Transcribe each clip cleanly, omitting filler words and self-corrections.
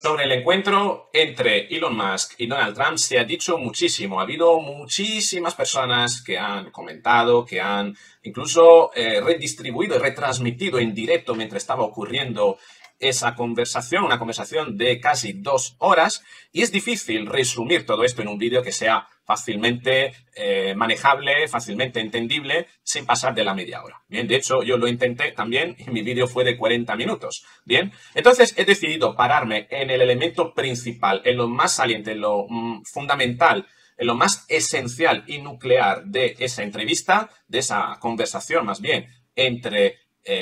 Sobre el encuentro entre Elon Musk y Donald Trump se ha dicho muchísimo. Ha habido muchísimas personas que han comentado, que han incluso redistribuido y retransmitido en directo mientras estaba ocurriendo esa conversación, una conversación de casi 2 horas, y es difícil resumir todo esto en un vídeo que sea fácilmente manejable, fácilmente entendible, sin pasar de la media hora. Bien, de hecho, yo lo intenté también y mi vídeo fue de 40 minutos. Bien, entonces he decidido pararme en el elemento principal, en lo más saliente, en lo fundamental, en lo más esencial y nuclear de esa entrevista, de esa conversación más bien, entre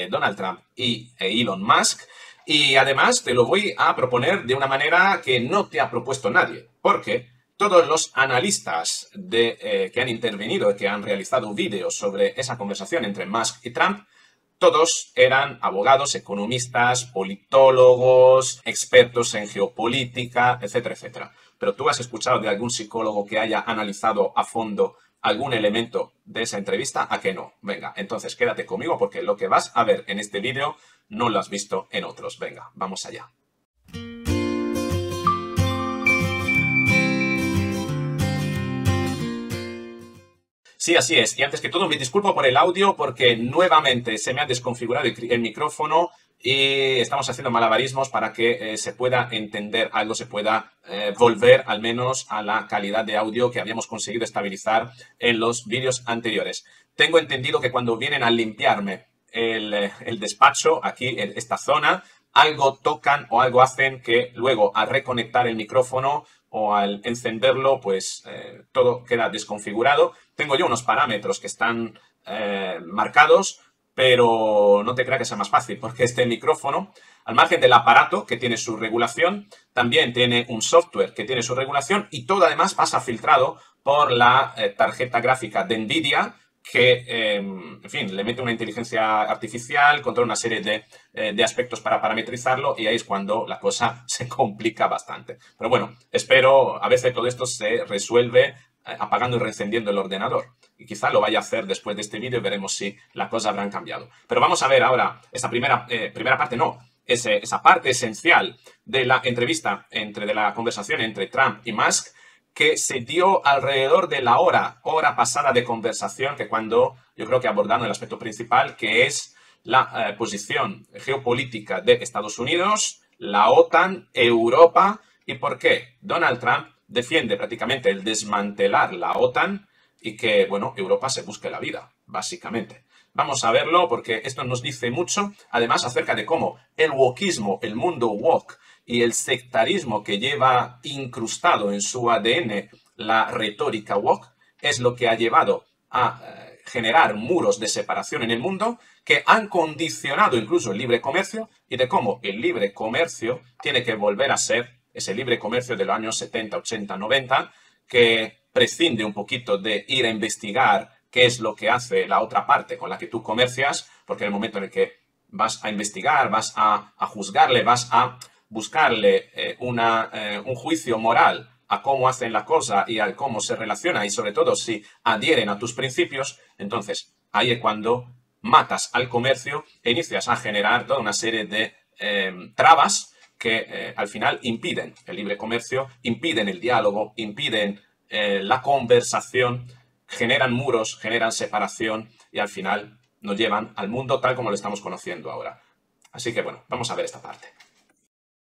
Donald Trump y Elon Musk. Y además te lo voy a proponer de una manera que no te ha propuesto nadie, porque todos los analistas que han intervenido y que han realizado vídeos sobre esa conversación entre Musk y Trump, todos eran abogados, economistas, politólogos, expertos en geopolítica, etcétera, etcétera. Pero ¿tú has escuchado de algún psicólogo que haya analizado a fondo algún elemento de esa entrevista? ¿A que no? Venga, entonces quédate conmigo porque lo que vas a ver en este vídeo no lo has visto en otros. Venga, vamos allá. Sí, así es. Y antes que todo me disculpo por el audio porque nuevamente se me ha desconfigurado el micrófono y estamos haciendo malabarismos para que se pueda entender algo, se pueda volver al menos a la calidad de audio que habíamos conseguido estabilizar en los vídeos anteriores. Tengo entendido que cuando vienen a limpiarme el despacho aquí en esta zona, algo tocan o algo hacen que luego al reconectar el micrófono o al encenderlo, pues todo queda desconfigurado. Tengo yo unos parámetros que están marcados, pero no te creas que sea más fácil, porque este micrófono, al margen del aparato que tiene su regulación, también tiene un software que tiene su regulación y todo además pasa filtrado por la tarjeta gráfica de NVIDIA, que, en fin, le mete una inteligencia artificial, controla una serie de aspectos para parametrizarlo y ahí es cuando la cosa se complica bastante. Pero bueno, espero, a veces todo esto se resuelve apagando y reencendiendo el ordenador. Y quizá lo vaya a hacer después de este vídeo y veremos si las cosas habrán cambiado. Pero vamos a ver ahora esta primera parte, no, esa parte esencial de la entrevista, de la conversación entre Trump y Musk, que se dio alrededor de la hora pasada de conversación, que cuando yo creo que abordaron el aspecto principal, que es la posición geopolítica de Estados Unidos, la OTAN, Europa, y por qué Donald Trump defiende prácticamente el desmantelar la OTAN y que, bueno, Europa se busque la vida, básicamente. Vamos a verlo porque esto nos dice mucho, además, acerca de cómo el wokismo, el mundo wok, y el sectarismo que lleva incrustado en su ADN la retórica woke es lo que ha llevado a generar muros de separación en el mundo que han condicionado incluso el libre comercio y de cómo el libre comercio tiene que volver a ser ese libre comercio de los años 70, 80, 90 que prescinde un poquito de ir a investigar qué es lo que hace la otra parte con la que tú comercias, porque en el momento en el que vas a investigar, vas a juzgarle, vas a buscarle un juicio moral a cómo hacen la cosa y a cómo se relaciona y sobre todo si adhieren a tus principios, entonces ahí es cuando matas al comercio e inicias a generar toda una serie de trabas que al final impiden el libre comercio, impiden el diálogo, impiden la conversación, generan muros, generan separación y al final nos llevan al mundo tal como lo estamos conociendo ahora. Así que bueno, vamos a ver esta parte.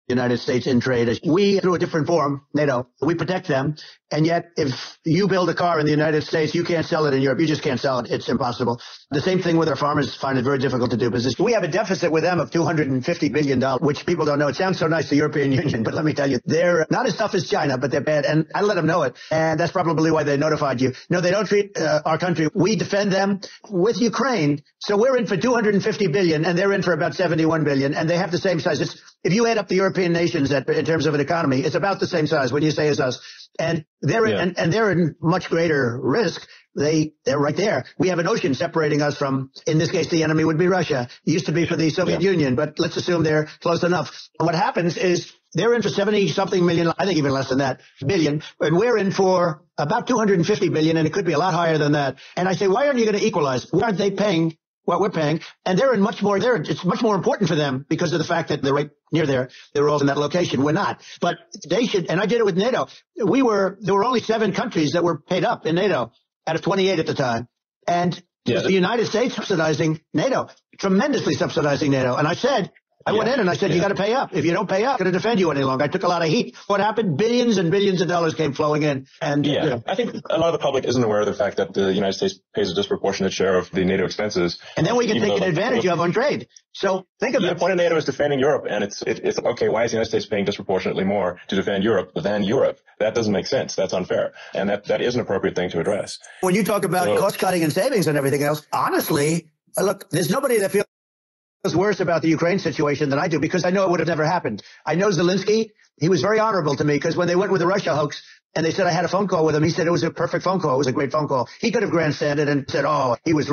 United States in trade. We, through a different form, NATO, we protect them. And yet, if you build a car in the United States, you can't sell it in Europe. You just can't sell it. It's impossible. The same thing with our farmers, find it very difficult to do business. We have a deficit with them of $250 billion, which people don't know. It sounds so nice, the European Union, but let me tell you, they're not as tough as China, but they're bad. And I let them know it. And that's probably why they notified you. No, they don't treat our country. We defend them with Ukraine. So we're in for $250 billion, and they're in for about $71 billion, and they have the same size. If you add up the European nations in terms of an economy, it's about the same size when you say as us. And they're, yeah. and they're in much greater risk. They're right there. We have an ocean separating us from, in this case, the enemy would be Russia. It used to be for the Soviet Union, but let's assume they're close enough. What happens is they're in for 70-something million, I think even less than that, billion, and we're in for about 250 billion, and it could be a lot higher than that. And I say, why aren't you going to equalize? Why aren't they paying what we're paying, and they're in much more there. It's much more important for them because of the fact that they're right near there. They're all in that location. We're not, but they should. And I did it with NATO. There were only 7 countries that were paid up in NATO out of 28 at the time. And yes, the United States subsidizing NATO, tremendously subsidizing NATO. And I said, I went in and I said, you got to pay up. If you don't pay up, I'm going to defend you any longer. I took a lot of heat. What happened? Billions and billions of dollars came flowing in. And you know, I think a lot of the public isn't aware of the fact that the United States pays a disproportionate share of the NATO expenses. And then we can take advantage of on trade. So think about it. The point of NATO is defending Europe. And it's okay, why is the United States paying disproportionately more to defend Europe than Europe? That doesn't make sense. That's unfair. And that is an appropriate thing to address. When you talk about cost cutting and savings and everything else, honestly, look, there's nobody that feels worse about the Ukraine situation than I do, because I know it would have never happened. I know Zelensky. He was very honorable to me, because when they went with the Russia hoax and they said I had a phone call with him, he said it was a perfect phone call. It was a great phone call. He could have grandstanded and said, oh, he was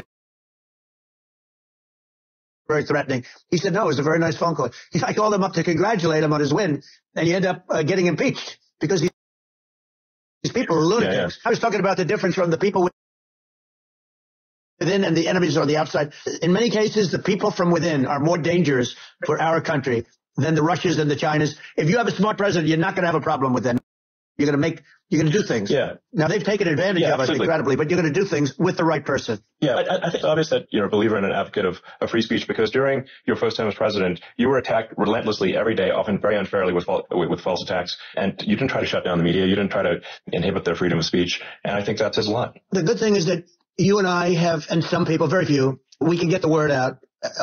very threatening. He said, no, it was a very nice phone call. I called him up to congratulate him on his win, and he ended up getting impeached because these people were lunatics. Yeah, yeah. I was talking about the difference from the people within and the enemies on the outside. In many cases, the people from within are more dangerous for our country than the Russians and the Chinas. If you have a smart president, you're not going to have a problem with them. You're going to do things. Yeah. Now, they've taken advantage of us incredibly, but you're going to do things with the right person. Yeah. I think it's obvious that you're a believer and an advocate of free speech, because during your first term as president, you were attacked relentlessly every day, often very unfairly with false attacks. And you didn't try to shut down the media. You didn't try to inhibit their freedom of speech. And I think that says a lot. The good thing is that you and I have, and some people, very few, we can get the word out.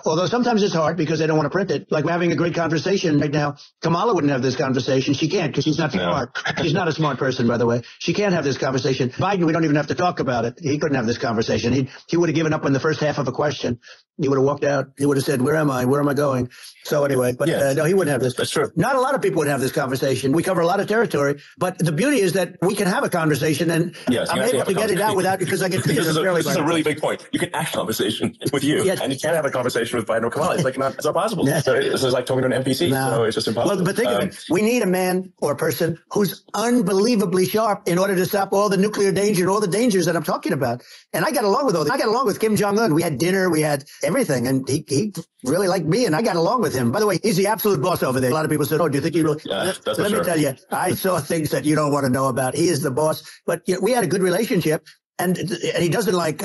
Although sometimes it's hard because they don't want to print it. Like we're having a great conversation right now. Kamala wouldn't have this conversation. She can't, because she's not smart. She's not a smart person, by the way. She can't have this conversation. Biden, we don't even have to talk about it. He couldn't have this conversation. He would have given up in the first half of a question. He would have walked out. He would have said, where am I? Where am I going? So anyway, but no, he wouldn't have this. That's true. Not a lot of people would have this conversation. We cover a lot of territory, but the beauty is that we can have a conversation, and I'm able to get it out without, because I get treated as fairly. This is a really big point. You can act conversation with you, and you can't have a conversation with Biden or Kamala. It's like it's not possible. So it's like talking to an NPC. So it's just impossible. Well, but think of it. We need a man or a person who's unbelievably sharp in order to stop all the nuclear danger and all the dangers that I'm talking about. And I got along with all that. I got along with Kim Jong-un. We had dinner. We had everything. And he really liked me, and I got along with him. By the way, he's the absolute boss over there. A lot of people said, oh, do you think he really? Let me tell you, I saw things that you don't want to know about. He is the boss. But you know, we had a good relationship. And he doesn't like,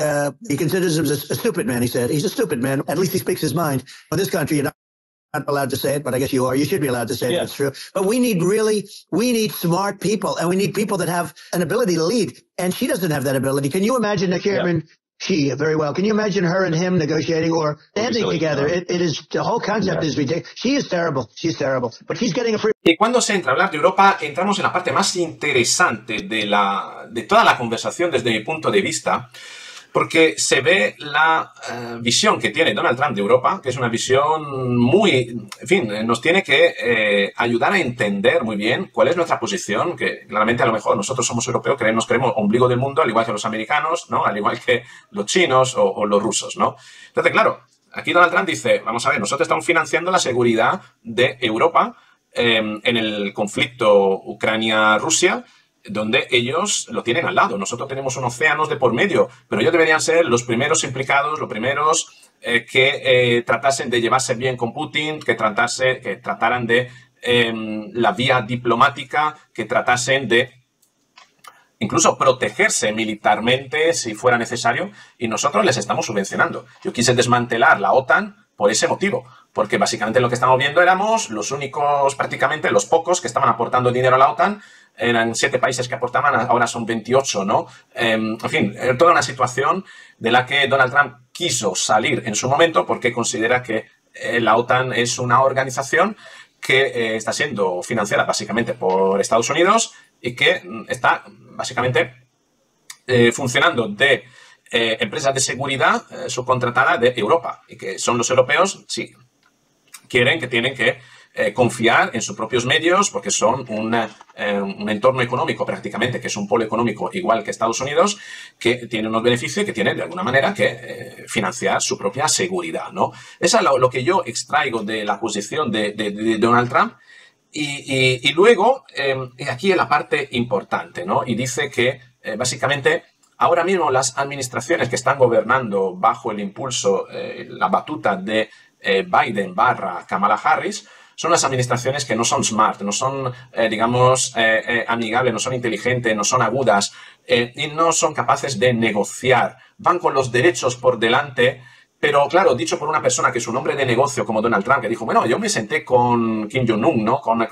he considers him a stupid man, he said. He's a stupid man. At least he speaks his mind. In this country, you're not allowed to say it, but I guess you are. You should be allowed to say it. That's true. But we need smart people, and we need people that have an ability to lead. And she doesn't have that ability. Can you imagine the chairman? Yeah. She very well. Can you imagine her and him negotiating or dancing together? It is, the whole concept is ridiculous. She is terrible. She's terrible. But she's getting a free. Y cuando se entra a hablar de Europa, entramos en la parte más interesante de toda la conversación desde mi punto de vista, porque se ve la visión que tiene Donald Trump de Europa, que es una visión muy, en fin, nos tiene que ayudar a entender muy bien cuál es nuestra posición, que claramente a lo mejor nosotros somos europeos, nos creemos ombligo del mundo, al igual que los americanos, ¿no? Al igual que los chinos o los rusos, ¿no? Entonces, claro, aquí Donald Trump dice, vamos a ver, nosotros estamos financiando la seguridad de Europa en el conflicto Ucrania-Rusia, donde ellos lo tienen al lado. Nosotros tenemos unos océanos de por medio, pero ellos deberían ser los primeros implicados, los primeros que tratasen de llevarse bien con Putin, que trataran de la vía diplomática, que tratasen de incluso protegerse militarmente si fuera necesario, y nosotros les estamos subvencionando. Yo quise desmantelar la OTAN por ese motivo, porque básicamente lo que estamos viendo éramos los únicos, prácticamente los pocos que estaban aportando dinero a la OTAN. Eran 7 países que aportaban, ahora son 28, ¿no? En fin, toda una situación de la que Donald Trump quiso salir en su momento porque considera que la OTAN es una organización que está siendo financiada básicamente por Estados Unidos y que está básicamente funcionando de empresas de seguridad subcontratadas de Europa, y que son los europeos, sí, tienen que confiar en sus propios medios, porque son un entorno económico prácticamente, que es un polo económico igual que Estados Unidos, que tiene unos beneficios y que tiene de alguna manera que financiar su propia seguridad, ¿no? Eso es lo que yo extraigo de la posición de Donald Trump. Y luego, aquí es la parte importante, ¿no? Y dice que básicamente Ahora mismo las administraciones que están gobernando bajo el impulso, la batuta de Biden barra Kamala Harris, son las administraciones que no son smart, no son, amigables, no son inteligentes, no son agudas y no son capaces de negociar. Van con los derechos por delante, pero claro, dicho por una persona que es un hombre de negocio como Donald Trump, que dijo, bueno, yo me senté con Kim Jong-un, ¿no? con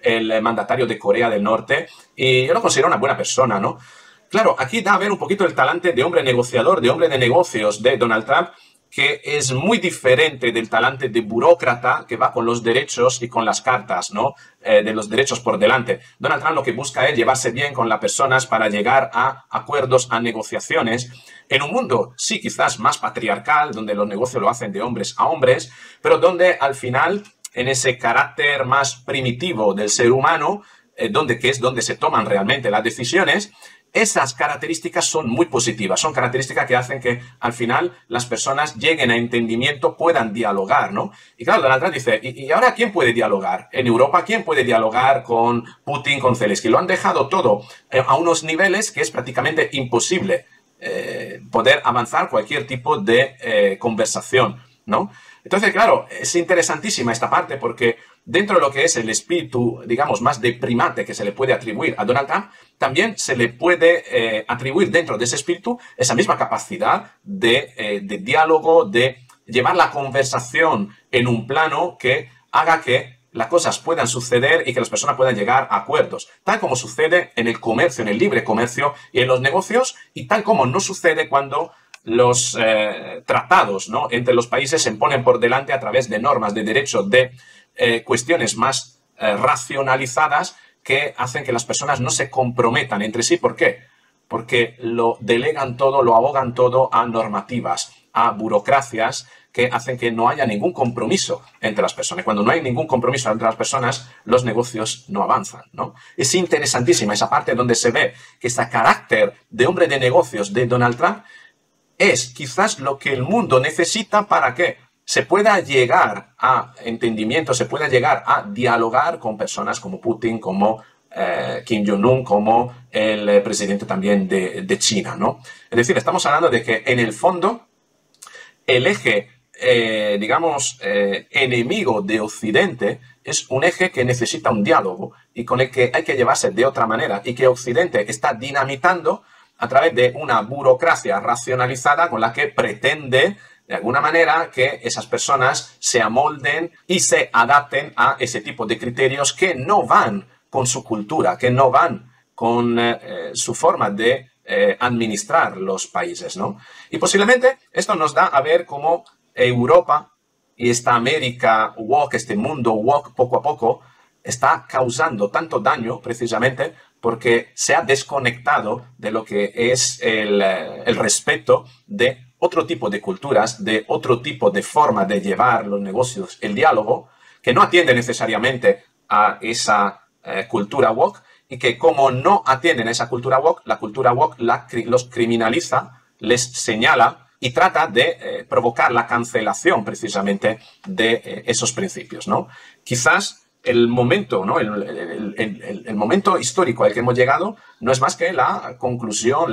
el mandatario de Corea del Norte, y yo lo considero una buena persona, ¿no? Claro, aquí da a ver un poquito el talante de hombre negociador, de hombre de negocios de Donald Trump, que es muy diferente del talante de burócrata que va con los derechos y con las cartas, ¿no? De los derechos por delante. Donald Trump lo que busca es llevarse bien con las personas para llegar a acuerdos, a negociaciones, en un mundo, sí, quizás más patriarcal, donde los negocios lo hacen de hombres a hombres, pero donde al final, en ese carácter más primitivo del ser humano, que es donde se toman realmente las decisiones, esas características son muy positivas, son características que hacen que al final las personas lleguen a entendimiento, puedan dialogar, ¿no? Y claro, Donald Trump dice, ¿y ahora quién puede dialogar? En Europa, ¿quién puede dialogar con Putin, con Zelensky? Lo han dejado todo a unos niveles que es prácticamente imposible poder avanzar cualquier tipo de conversación, ¿no? Entonces, claro, es interesantísima esta parte porque dentro de lo que es el espíritu, digamos, más de primate que se le puede atribuir a Donald Trump, también se le puede atribuir dentro de ese espíritu esa misma capacidad de diálogo, de llevar la conversación en un plano que haga que las cosas puedan suceder y que las personas puedan llegar a acuerdos, tal como sucede en el comercio, en el libre comercio y en los negocios, y tal como no sucede cuando los tratados, ¿no?, entre los países se ponen por delante a través de normas, de derechos, de cuestiones más racionalizadas que hacen que las personas no se comprometan entre sí. ¿Por qué? Porque lo delegan todo, lo abogan todo a normativas, a burocracias que hacen que no haya ningún compromiso entre las personas. Cuando no hay ningún compromiso entre las personas, los negocios no avanzan, ¿no? Es interesantísima esa parte donde se ve que ese carácter de hombre de negocios de Donald Trump es quizás lo que el mundo necesita para que se pueda llegar a entendimiento, se pueda llegar a dialogar con personas como Putin, como Kim Jong-un, como el presidente también de China, ¿no? Es decir, estamos hablando de que en el fondo el eje, enemigo de Occidente es un eje que necesita un diálogo y con el que hay que llevarse de otra manera y que Occidente está dinamitando a través de una burocracia racionalizada con la que pretende, de alguna manera, que esas personas se amolden y se adapten a ese tipo de criterios que no van con su cultura, que no van con su forma de administrar los países, ¿no? Y posiblemente esto nos da a ver cómo Europa y esta América woke, este mundo woke, poco a poco, está causando tanto daño precisamente porque se ha desconectado de lo que es el respeto de otro tipo de culturas, de otro tipo de forma de llevar los negocios, el diálogo, que no atiende necesariamente a esa cultura woke y que como no atienden a esa cultura woke los criminaliza, les señala y trata de provocar la cancelación precisamente de esos principios, ¿no? Quizás el momento, ¿no?, el momento histórico al que hemos llegado no es más que la conclusión,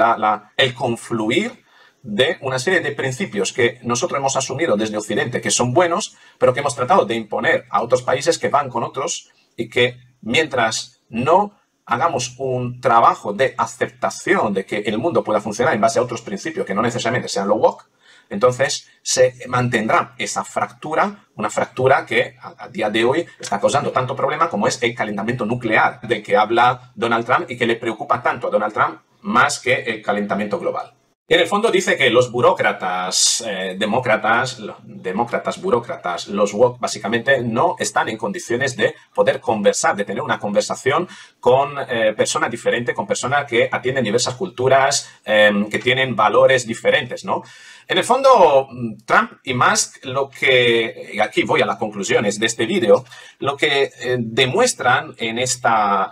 el confluir de una serie de principios que nosotros hemos asumido desde Occidente, que son buenos, pero que hemos tratado de imponer a otros países que van con otros y que mientras no hagamos un trabajo de aceptación de que el mundo pueda funcionar en base a otros principios que no necesariamente sean los woke, entonces se mantendrá esa fractura, una fractura que a día de hoy está causando tanto problema como es el calentamiento nuclear del que habla Donald Trump y que le preocupa tanto a Donald Trump más que el calentamiento global. Y en el fondo dice que los burócratas, demócratas, burócratas, los woke básicamente no están en condiciones de poder conversar, de tener una conversación con personas diferentes, con personas que atienden diversas culturas, que tienen valores diferentes, ¿no? En el fondo, Trump y Musk, lo que, y aquí voy a las conclusiones de este vídeo, lo que demuestran en esta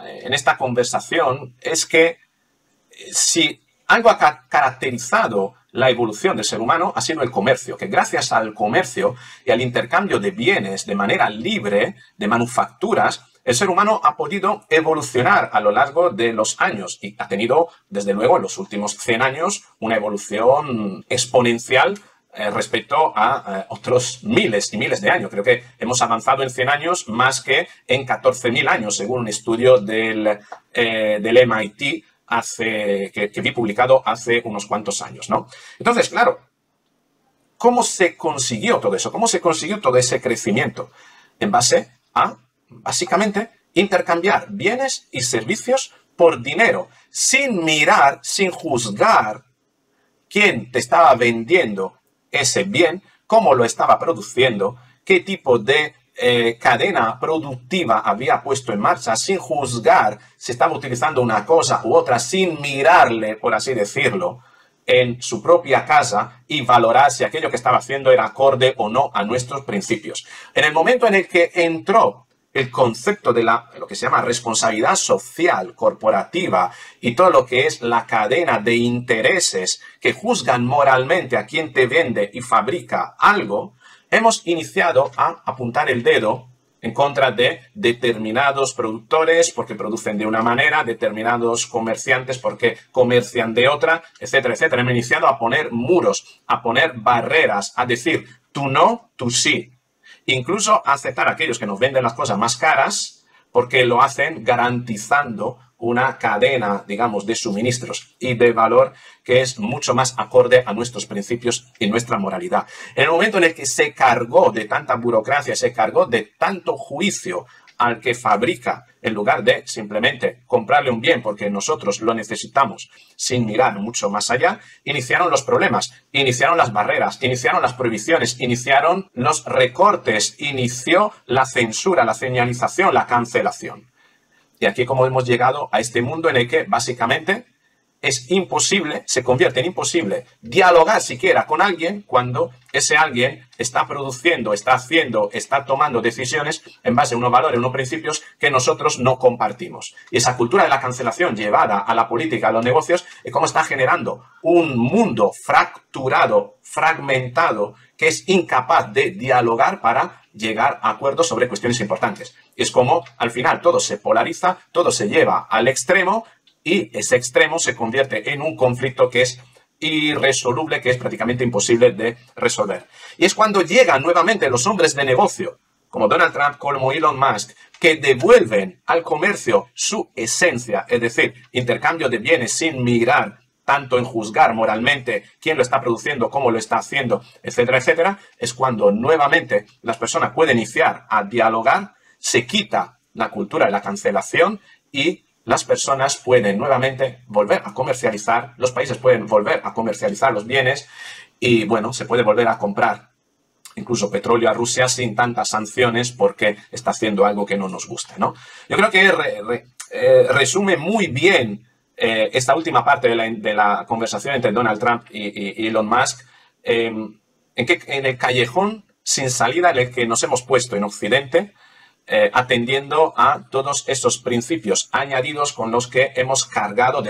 conversación es que si algo ha caracterizado la evolución del ser humano ha sido el comercio, que gracias al comercio y al intercambio de bienes de manera libre, de manufacturas, El ser humano ha podido evolucionar a lo largo de los años y ha tenido, desde luego, en los últimos 100 años, una evolución exponencial respecto a otros miles y miles de años. Creo que hemos avanzado en 100 años más que en 14.000 años, según un estudio del MIT que vi publicado hace unos cuantos años, ¿no? Entonces, claro, ¿cómo se consiguió todo eso? ¿Cómo se consiguió todo ese crecimiento? En base a, básicamente, intercambiar bienes y servicios por dinero, sin mirar, sin juzgar quién te estaba vendiendo ese bien, cómo lo estaba produciendo, qué tipo de cadena productiva había puesto en marcha, sin juzgar si estaba utilizando una cosa u otra, sin mirarle, por así decirlo, en su propia casa y valorar si aquello que estaba haciendo era acorde o no a nuestros principios. En el momento en el que entró el concepto de lo que se llama responsabilidad social, corporativa y todo lo que es la cadena de intereses que juzgan moralmente a quien te vende y fabrica algo, hemos iniciado a apuntar el dedo en contra de determinados productores porque producen de una manera, determinados comerciantes porque comercian de otra, etcétera, etcétera. Hemos iniciado a poner muros, a poner barreras, a decir tú no, tú sí. Incluso aceptar a aquellos que nos venden las cosas más caras porque lo hacen garantizando una cadena, digamos, de suministros y de valor que es mucho más acorde a nuestros principios y nuestra moralidad. En el momento en el que se cargó de tanta burocracia, se cargó de tanto juicio al que fabrica, en lugar de simplemente comprarle un bien porque nosotros lo necesitamos sin mirar mucho más allá, iniciaron los problemas, iniciaron las barreras, iniciaron las prohibiciones, iniciaron los recortes, inició la censura, la señalización, la cancelación. Y aquí como hemos llegado a este mundo en el que básicamente es imposible, se convierte en imposible dialogar siquiera con alguien cuando ese alguien está produciendo, está haciendo, está tomando decisiones en base a unos valores, unos principios que nosotros no compartimos. Y esa cultura de la cancelación llevada a la política, a los negocios, es como está generando un mundo fracturado, fragmentado, que es incapaz de dialogar para llegar a acuerdos sobre cuestiones importantes. Es como al final todo se polariza, todo se lleva al extremo y ese extremo se convierte en un conflicto que es irresoluble, que es prácticamente imposible de resolver. Y es cuando llegan nuevamente los hombres de negocio, como Donald Trump, como Elon Musk, que devuelven al comercio su esencia, es decir, intercambio de bienes sin mirar tanto en juzgar moralmente quién lo está produciendo, cómo lo está haciendo, etcétera, etcétera, es cuando nuevamente las personas pueden iniciar a dialogar, se quita la cultura de la cancelación y las personas pueden nuevamente volver a comercializar, los países pueden volver a comercializar los bienes y, bueno, se puede volver a comprar incluso petróleo a Rusia sin tantas sanciones porque está haciendo algo que no nos gusta, ¿no? Yo creo que resume muy bien esta última parte de la conversación entre Donald Trump y Elon Musk, en el callejón sin salida en el que nos hemos puesto en Occidente, atendiendo a todos esos principios añadidos con los que hemos cargado,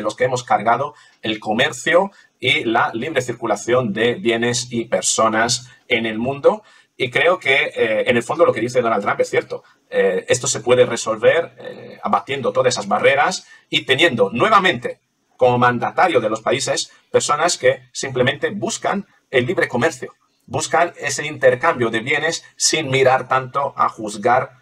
el comercio y la libre circulación de bienes y personas en el mundo. Y creo que, en el fondo, lo que dice Donald Trump es cierto. Esto se puede resolver abatiendo todas esas barreras y teniendo nuevamente, como mandatario de los países, personas que simplemente buscan el libre comercio, buscan ese intercambio de bienes sin mirar tanto a juzgar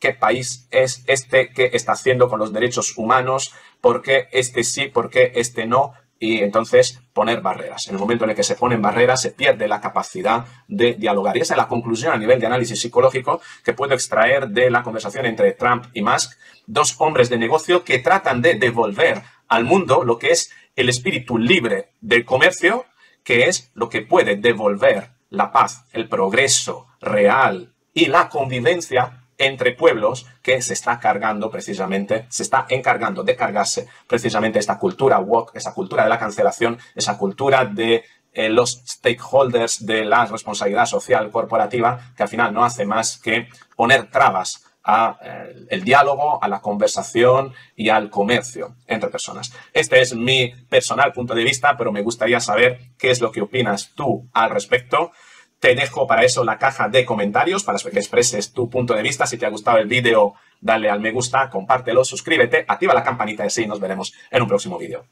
qué país es este que está haciendo con los derechos humanos, por qué este sí, por qué este no. Y entonces poner barreras. En el momento en el que se ponen barreras se pierde la capacidad de dialogar. Y esa es la conclusión a nivel de análisis psicológico que puedo extraer de la conversación entre Trump y Musk, dos hombres de negocio que tratan de devolver al mundo lo que es el espíritu libre del comercio, que es lo que puede devolver la paz, el progreso real y la convivencia entre pueblos que se está cargando precisamente, se está encargando de cargarse precisamente esta cultura woke, esa cultura de la cancelación, esa cultura de los stakeholders de la responsabilidad social corporativa que al final no hace más que poner trabas al diálogo, a la conversación y al comercio entre personas. Este es mi personal punto de vista, pero me gustaría saber qué es lo que opinas tú al respecto. Te dejo para eso la caja de comentarios para que expreses tu punto de vista. Si te ha gustado el vídeo, dale al me gusta, compártelo, suscríbete, activa la campanita de sí y nos veremos en un próximo vídeo.